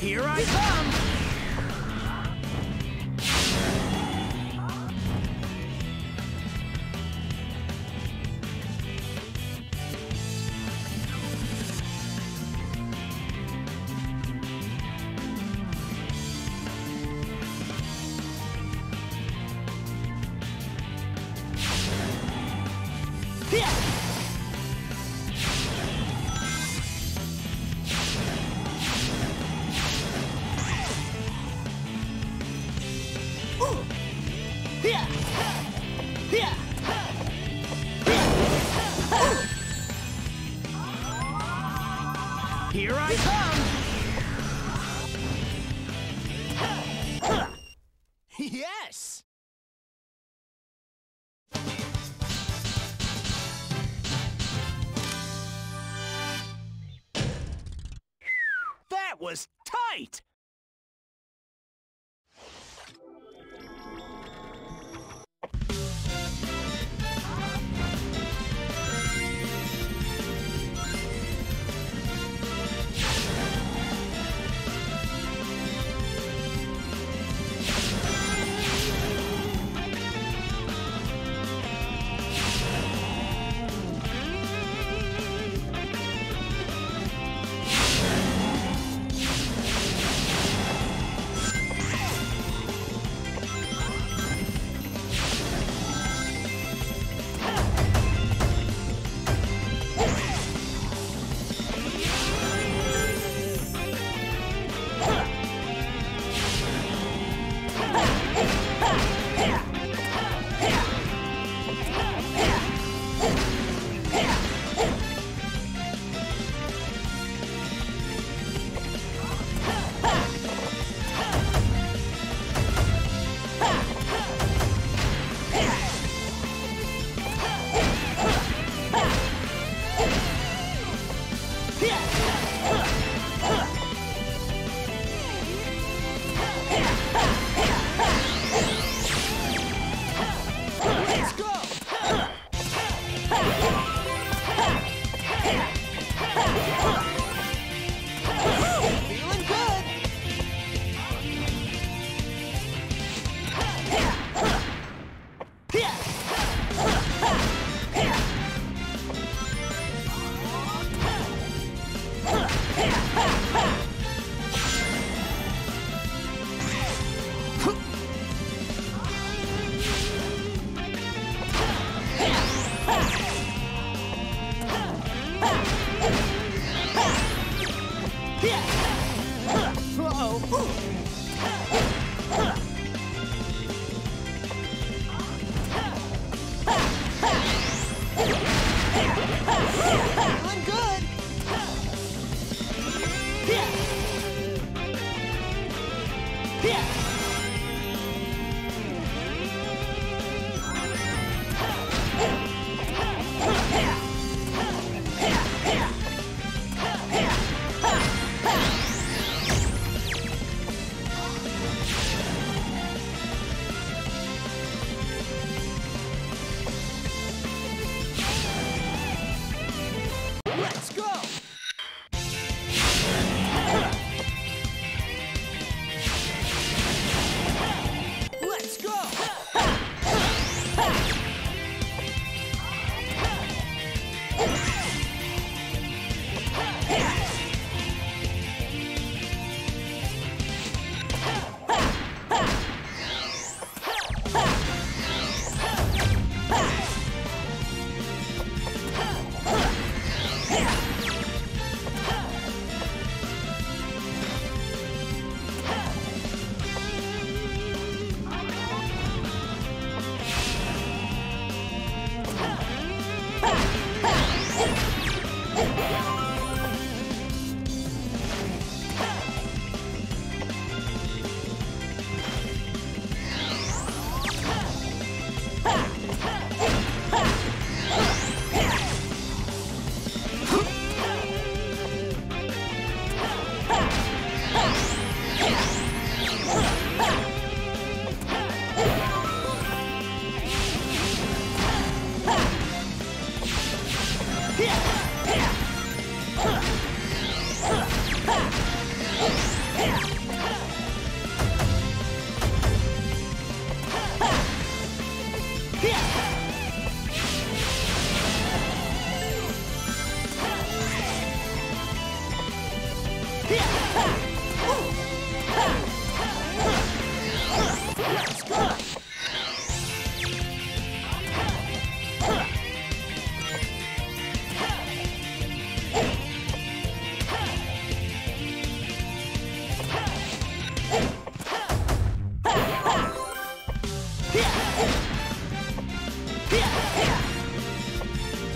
Here I come! Here I come! Yes! That was tight!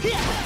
Yes!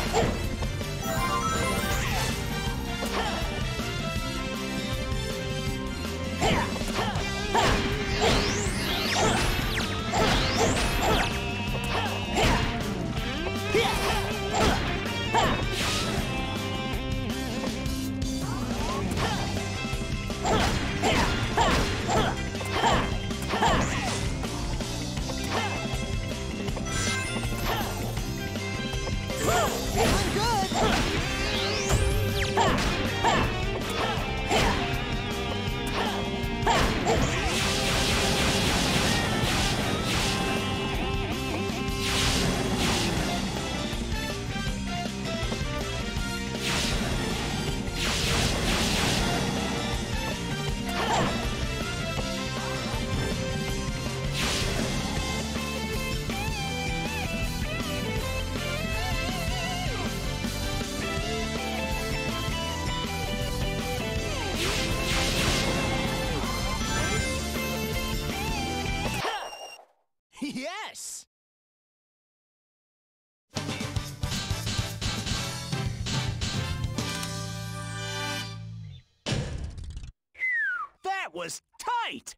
That was tight!